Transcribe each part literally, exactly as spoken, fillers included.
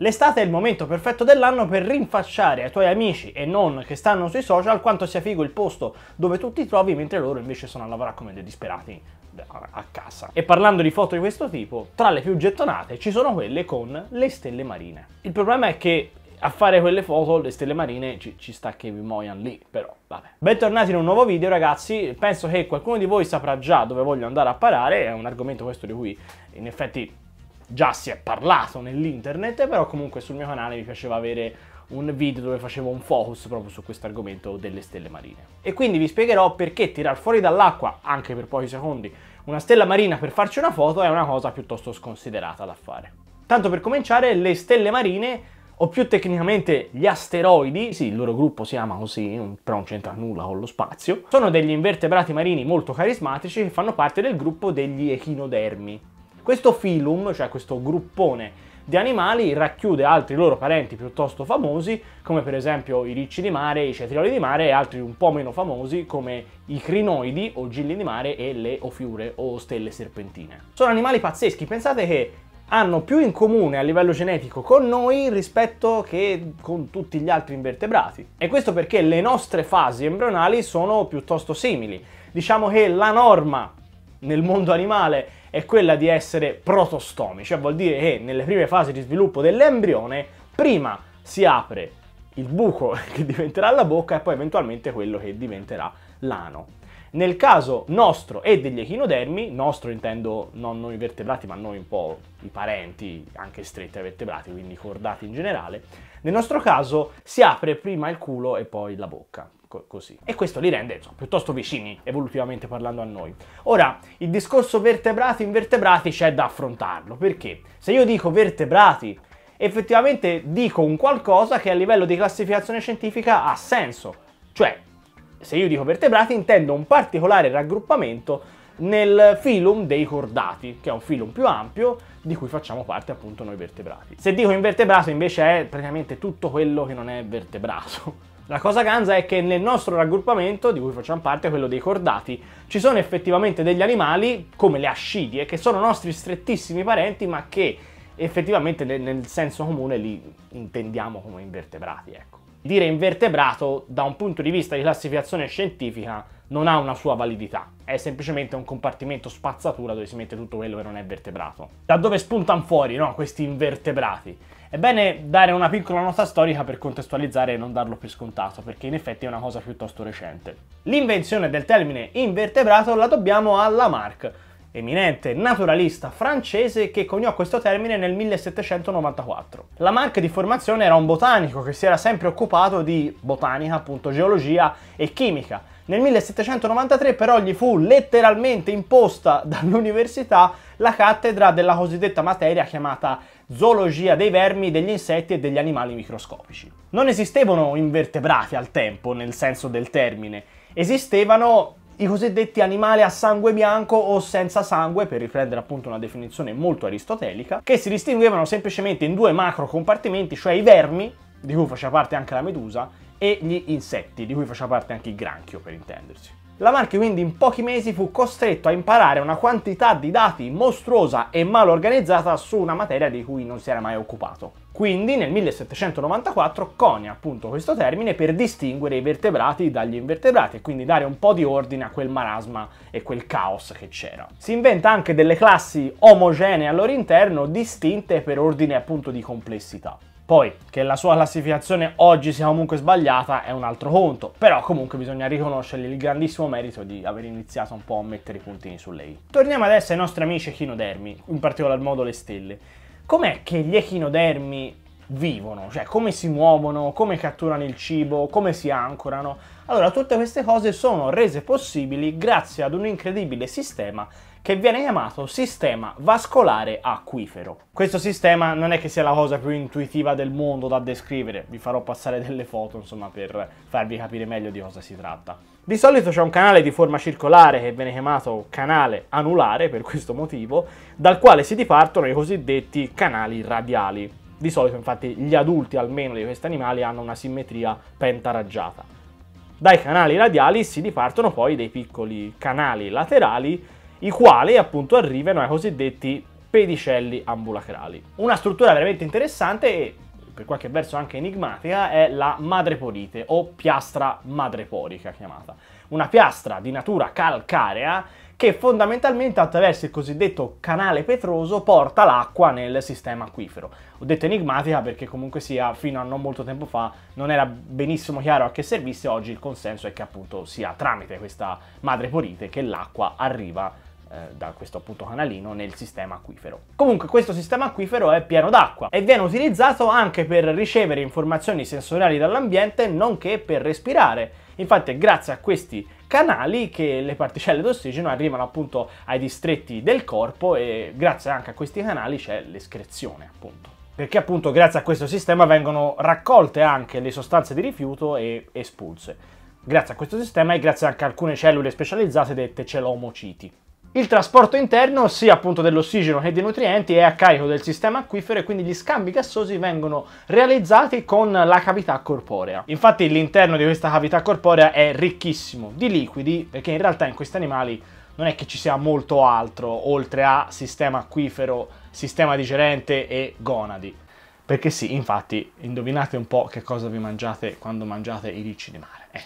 L'estate è il momento perfetto dell'anno per rinfacciare ai tuoi amici e non che stanno sui social quanto sia figo il posto dove tu ti trovi mentre loro invece sono a lavorare come dei disperati a casa. E parlando di foto di questo tipo, tra le più gettonate ci sono quelle con le stelle marine. Il problema è che a fare quelle foto le stelle marine ci, ci sta che vi muoiano lì, però vabbè. Bentornati in un nuovo video ragazzi, penso che qualcuno di voi saprà già dove voglio andare a parare, è un argomento questo di cui in effetti già si è parlato nell'internet, però comunque sul mio canale mi piaceva avere un video dove facevo un focus proprio su questo argomento delle stelle marine. E quindi vi spiegherò perché tirar fuori dall'acqua, anche per pochi secondi, una stella marina per farci una foto è una cosa piuttosto sconsiderata da fare. Tanto per cominciare, le stelle marine, o più tecnicamente gli asteroidi, sì, il loro gruppo si chiama così, però non c'entra nulla con lo spazio, sono degli invertebrati marini molto carismatici che fanno parte del gruppo degli Echinodermi. Questo filum, cioè questo gruppone di animali, racchiude altri loro parenti piuttosto famosi, come per esempio i ricci di mare, i cetrioli di mare e altri un po' meno famosi come i crinoidi o gilli di mare e le ofiure o stelle serpentine. Sono animali pazzeschi, pensate che hanno più in comune a livello genetico con noi rispetto che con tutti gli altri invertebrati. E questo perché le nostre fasi embrionali sono piuttosto simili. Diciamo che la norma nel mondo animale è quella di essere protostomi, cioè vuol dire che nelle prime fasi di sviluppo dell'embrione prima si apre il buco che diventerà la bocca e poi eventualmente quello che diventerà l'ano. Nel caso nostro e degli echinodermi, nostro intendo non noi vertebrati ma noi un po' i parenti anche stretti ai vertebrati, quindi i cordati in generale, nel nostro caso si apre prima il culo e poi la bocca, co così. E questo li rende insomma, piuttosto vicini evolutivamente parlando a noi. Ora, il discorso vertebrati-invertebrati c'è da affrontarlo, perché se io dico vertebrati effettivamente dico un qualcosa che a livello di classificazione scientifica ha senso, cioè se io dico vertebrati intendo un particolare raggruppamento nel filum dei cordati, che è un filum più ampio di cui facciamo parte appunto noi vertebrati. Se dico invertebrato invece è praticamente tutto quello che non è vertebrato. La cosa ganza è che nel nostro raggruppamento, di cui facciamo parte, quello dei cordati, ci sono effettivamente degli animali come le ascidie, che sono nostri strettissimi parenti ma che effettivamente nel, nel senso comune li intendiamo come invertebrati, ecco. Dire invertebrato da un punto di vista di classificazione scientifica non ha una sua validità, è semplicemente un compartimento spazzatura dove si mette tutto quello che non è vertebrato. Da dove spuntano fuori, no, questi invertebrati? È bene dare una piccola nota storica per contestualizzare e non darlo per scontato, perché in effetti è una cosa piuttosto recente. L'invenzione del termine invertebrato la dobbiamo a Lamarck, eminente naturalista francese che coniò questo termine nel millesettecentonovantaquattro. Lamarck di formazione era un botanico che si era sempre occupato di botanica, appunto geologia e chimica. Nel millesettecentonovantatré però gli fu letteralmente imposta dall'università la cattedra della cosiddetta materia chiamata zoologia dei vermi, degli insetti e degli animali microscopici. Non esistevano invertebrati al tempo, nel senso del termine, esistevano i cosiddetti animali a sangue bianco o senza sangue, per riprendere appunto una definizione molto aristotelica, che si distinguevano semplicemente in due macro compartimenti, cioè i vermi, di cui faceva parte anche la medusa, e gli insetti, di cui faceva parte anche il granchio, per intendersi. Lamarck quindi in pochi mesi fu costretto a imparare una quantità di dati mostruosa e mal organizzata su una materia di cui non si era mai occupato. Quindi nel millesettecentonovantaquattro conia appunto questo termine per distinguere i vertebrati dagli invertebrati e quindi dare un po' di ordine a quel marasma e quel caos che c'era. Si inventa anche delle classi omogenee al loro interno, distinte per ordine appunto di complessità. Poi, che la sua classificazione oggi sia comunque sbagliata è un altro conto, però comunque bisogna riconoscergli il grandissimo merito di aver iniziato un po' a mettere i puntini su lei. Torniamo adesso ai nostri amici echinodermi, in particolar modo le stelle. Com'è che gli echinodermi vivono? Cioè come si muovono, come catturano il cibo, come si ancorano? Allora, tutte queste cose sono rese possibili grazie ad un incredibile sistema che viene chiamato sistema vascolare acquifero. Questo sistema non è che sia la cosa più intuitiva del mondo da descrivere, vi farò passare delle foto insomma per farvi capire meglio di cosa si tratta. Di solito c'è un canale di forma circolare che viene chiamato canale anulare per questo motivo, dal quale si dipartono i cosiddetti canali radiali. Di solito infatti gli adulti almeno di questi animali hanno una simmetria pentaraggiata. Dai canali radiali si dipartono poi dei piccoli canali laterali, i quali appunto arrivano ai cosiddetti pedicelli ambulacrali. Una struttura veramente interessante e per qualche verso anche enigmatica è la madreporite o piastra madreporica chiamata. Una piastra di natura calcarea che fondamentalmente attraverso il cosiddetto canale petroso porta l'acqua nel sistema acquifero. Ho detto enigmatica perché comunque sia fino a non molto tempo fa non era benissimo chiaro a che servisse, oggi il consenso è che appunto sia tramite questa madreporite che l'acqua arriva da questo appunto canalino nel sistema acquifero. Comunque questo sistema acquifero è pieno d'acqua e viene utilizzato anche per ricevere informazioni sensoriali dall'ambiente, nonché per respirare. Infatti è grazie a questi canali che le particelle d'ossigeno arrivano appunto ai distretti del corpo e grazie anche a questi canali c'è l'escrezione appunto. Perché appunto grazie a questo sistema vengono raccolte anche le sostanze di rifiuto e espulse. Grazie a questo sistema e grazie anche a alcune cellule specializzate dette celomociti. Il trasporto interno, sia appunto dell'ossigeno che dei nutrienti, è a carico del sistema acquifero e quindi gli scambi gassosi vengono realizzati con la cavità corporea. Infatti l'interno di questa cavità corporea è ricchissimo di liquidi, perché in realtà in questi animali non è che ci sia molto altro oltre a sistema acquifero, sistema digerente e gonadi. Perché sì, infatti, indovinate un po' che cosa vi mangiate quando mangiate i ricci di mare. Eh,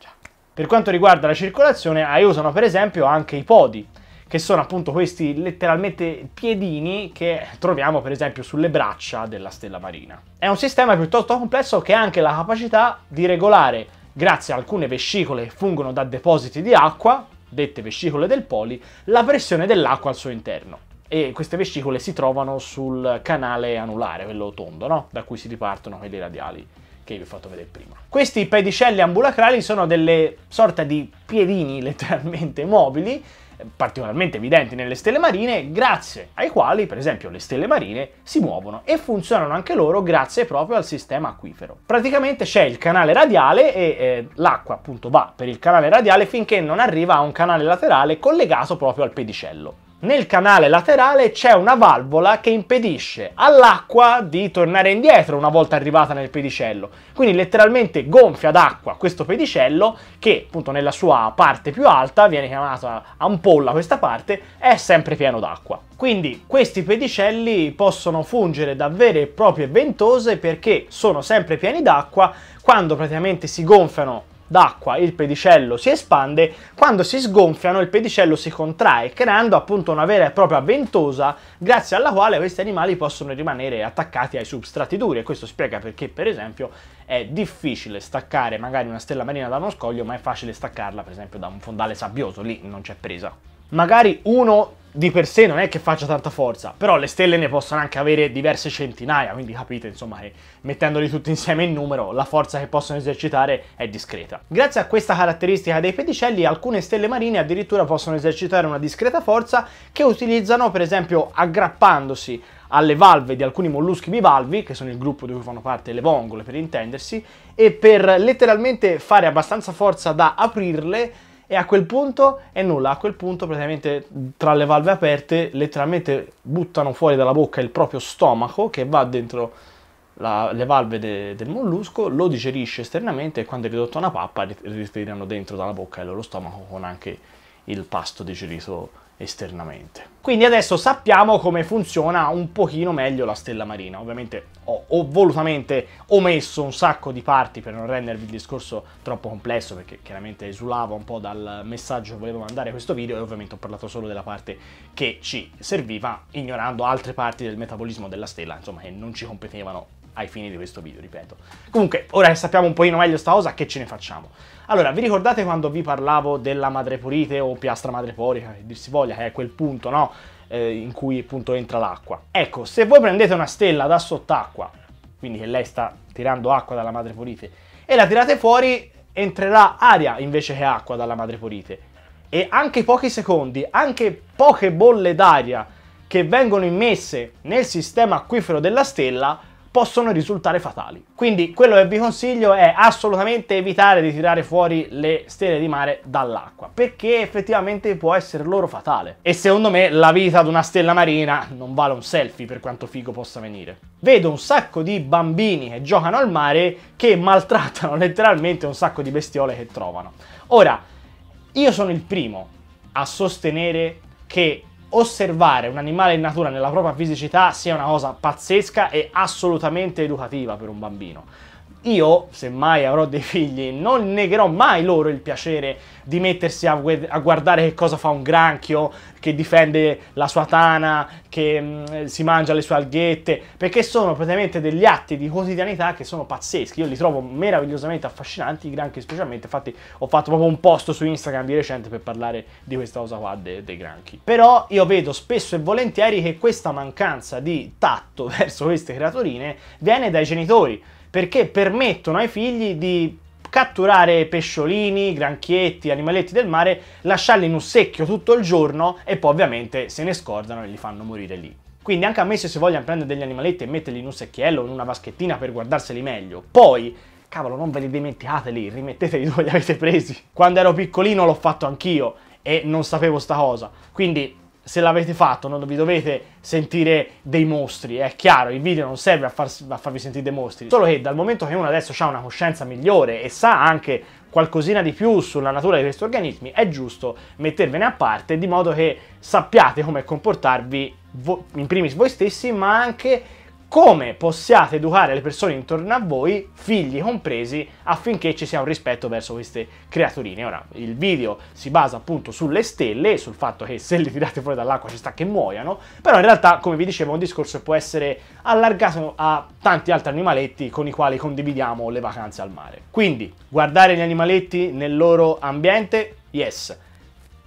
già. Per quanto riguarda la circolazione, aiutano per esempio anche i podi, che sono appunto questi letteralmente piedini che troviamo per esempio sulle braccia della stella marina. È un sistema piuttosto complesso che ha anche la capacità di regolare, grazie a alcune vescicole che fungono da depositi di acqua, dette vescicole del poli, la pressione dell'acqua al suo interno. E queste vescicole si trovano sul canale anulare, quello tondo, no? Da cui si ripartono quelli radiali che vi ho fatto vedere prima. Questi pedicelli ambulacrali sono delle sorta di piedini letteralmente mobili, particolarmente evidenti nelle stelle marine, grazie ai quali per esempio le stelle marine si muovono e funzionano anche loro grazie proprio al sistema acquifero. Praticamente c'è il canale radiale e eh, l'acqua appunto va per il canale radiale finché non arriva a un canale laterale collegato proprio al pedicello. Nel canale laterale c'è una valvola che impedisce all'acqua di tornare indietro una volta arrivata nel pedicello, quindi letteralmente gonfia d'acqua questo pedicello che appunto nella sua parte più alta, viene chiamata ampolla questa parte, è sempre pieno d'acqua. Quindi questi pedicelli possono fungere da vere e proprie ventose perché sono sempre pieni d'acqua, quando praticamente si gonfiano d'acqua il pedicello si espande, quando si sgonfiano il pedicello si contrae, creando appunto una vera e propria ventosa grazie alla quale questi animali possono rimanere attaccati ai substrati duri. E questo spiega perché per esempio è difficile staccare magari una stella marina da uno scoglio, ma è facile staccarla per esempio da un fondale sabbioso, lì non c'è presa. Magari uno di per sé non è che faccia tanta forza, però le stelle ne possono anche avere diverse centinaia, quindi capite insomma che mettendoli tutti insieme in numero la forza che possono esercitare è discreta. Grazie a questa caratteristica dei pedicelli alcune stelle marine addirittura possono esercitare una discreta forza che utilizzano per esempio aggrappandosi alle valve di alcuni molluschi bivalvi, che sono il gruppo di cui fanno parte le vongole per intendersi, e per letteralmente fare abbastanza forza da aprirle. E a quel punto è nulla, a quel punto praticamente tra le valve aperte letteralmente buttano fuori dalla bocca il proprio stomaco che va dentro la, le valve de, del mollusco, lo digerisce esternamente e quando è ridotto a una pappa ritirano dentro dalla bocca il loro stomaco con anche il pasto digerito esternamente. Quindi adesso sappiamo come funziona un pochino meglio la stella marina. Ovviamente ho, ho volutamente omesso un sacco di parti per non rendervi il discorso troppo complesso, perché chiaramente esulava un po' dal messaggio che volevo mandare a questo video e ovviamente ho parlato solo della parte che ci serviva, ignorando altre parti del metabolismo della stella, insomma, che non ci competevano ai fini di questo video, ripeto. Comunque, ora che sappiamo un pochino meglio sta cosa, che ce ne facciamo? Allora, vi ricordate quando vi parlavo della madreporite o piastra madreporica, che dir si voglia, che è quel punto, no? Eh, in cui appunto entra l'acqua. Ecco, se voi prendete una stella da sott'acqua, quindi che lei sta tirando acqua dalla madreporite, e la tirate fuori, entrerà aria invece che acqua dalla madreporite. E anche pochi secondi, anche poche bolle d'aria che vengono immesse nel sistema acquifero della stella possono risultare fatali. Quindi quello che vi consiglio è assolutamente evitare di tirare fuori le stelle di mare dall'acqua, perché effettivamente può essere loro fatale. E secondo me la vita di una stella marina non vale un selfie, per quanto figo possa venire. Vedo un sacco di bambini che giocano al mare che maltrattano letteralmente un sacco di bestiole che trovano. Ora, io sono il primo a sostenere che osservare un animale in natura nella propria fisicità sia una cosa pazzesca e assolutamente educativa per un bambino. Io, se mai avrò dei figli, non negherò mai loro il piacere di mettersi a, a guardare che cosa fa un granchio, che difende la sua tana, che mh, si mangia le sue alghette, perché sono praticamente degli atti di quotidianità che sono pazzeschi. Io li trovo meravigliosamente affascinanti, i granchi specialmente. Infatti ho fatto proprio un post su Instagram di recente per parlare di questa cosa qua dei, dei granchi. Però io vedo spesso e volentieri che questa mancanza di tatto verso queste creaturine viene dai genitori, perché permettono ai figli di catturare pesciolini, granchietti, animaletti del mare, lasciarli in un secchio tutto il giorno e poi ovviamente se ne scordano e li fanno morire lì. Quindi anche a me, se si vogliono prendere degli animaletti e metterli in un secchiello, in una vaschettina per guardarseli meglio, poi, cavolo, non ve li dimenticate lì, rimetteteli dove li avete presi. Quando ero piccolino l'ho fatto anch'io e non sapevo sta cosa, quindi se l'avete fatto non vi dovete sentire dei mostri, è chiaro, il video non serve a, far, a farvi sentire dei mostri, solo che dal momento che uno adesso ha una coscienza migliore e sa anche qualcosina di più sulla natura di questi organismi, è giusto mettervene a parte, di modo che sappiate come comportarvi in primis voi stessi, ma anche come possiate educare le persone intorno a voi, figli compresi, affinché ci sia un rispetto verso queste creaturine. Ora, il video si basa appunto sulle stelle, sul fatto che se le tirate fuori dall'acqua ci sta che muoiano, però in realtà, come vi dicevo, è un discorso che può essere allargato a tanti altri animaletti con i quali condividiamo le vacanze al mare. Quindi, guardare gli animaletti nel loro ambiente, yes.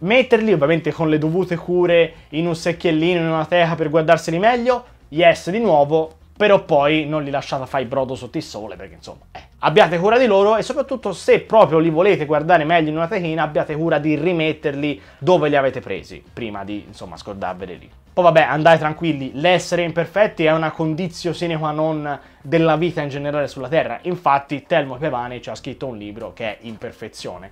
Metterli, ovviamente con le dovute cure, in un secchiellino, in una teca per guardarseli meglio, yes, di nuovo, però poi non li lasciate a fare brodo sotto il sole, perché insomma, eh. Abbiate cura di loro e soprattutto, se proprio li volete guardare meglio in una techina, abbiate cura di rimetterli dove li avete presi, prima di, insomma, scordarveli lì. Poi vabbè, andate tranquilli, l'essere imperfetti è una condizio sine qua non della vita in generale sulla Terra. Infatti Telmo Pievani ci ha scritto un libro che è Imperfezione,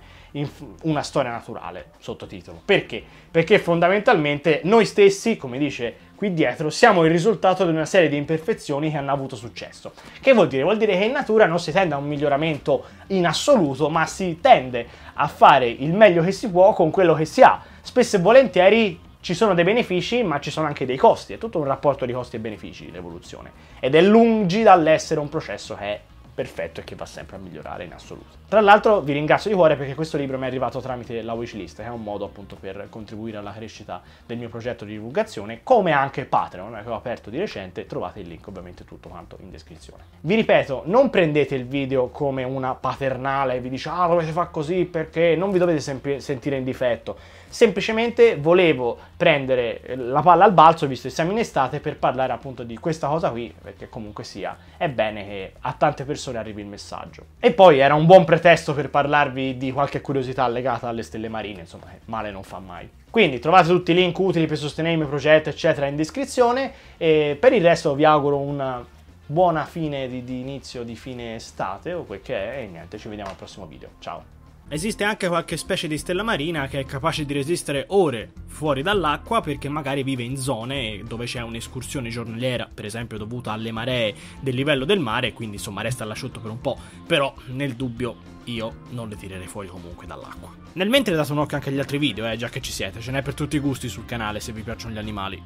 una storia naturale, sottotitolo. Perché? Perché fondamentalmente noi stessi, come dice qui dietro, siamo il risultato di una serie di imperfezioni che hanno avuto successo. Che vuol dire? Vuol dire che in natura non si tende a un miglioramento in assoluto, ma si tende a fare il meglio che si può con quello che si ha. Spesso e volentieri ci sono dei benefici, ma ci sono anche dei costi. È tutto un rapporto di costi e benefici, l'evoluzione. Ed è lungi dall'essere un processo che è perfetto e che va sempre a migliorare in assoluto. Tra l'altro vi ringrazio di cuore perché questo libro mi è arrivato tramite la wishlist, che è un modo appunto per contribuire alla crescita del mio progetto di divulgazione, come anche Patreon, che ho aperto di recente. Trovate il link ovviamente tutto quanto in descrizione. Vi ripeto, non prendete il video come una paternale e vi dice ah dovete fare così perché non vi dovete sentire in difetto. Semplicemente volevo prendere la palla al balzo, visto che siamo in estate, per parlare appunto di questa cosa qui, perché comunque sia è bene che a tante persone arrivi il messaggio. E poi era un buon pretesto per parlarvi di qualche curiosità legata alle stelle marine, insomma, male non fa mai. Quindi trovate tutti i link utili per sostenere il mio progetto eccetera in descrizione, e per il resto vi auguro una buona fine di, di inizio di fine estate o quel che è, e niente, ci vediamo al prossimo video, ciao! Esiste anche qualche specie di stella marina che è capace di resistere ore fuori dall'acqua perché magari vive in zone dove c'è un'escursione giornaliera, per esempio dovuta alle maree del livello del mare, quindi insomma resta all'asciutto per un po', però nel dubbio io non le tirerei fuori comunque dall'acqua. Nel mentre date un'occhio anche agli altri video, eh, già che ci siete, ce n'è per tutti i gusti sul canale se vi piacciono gli animali.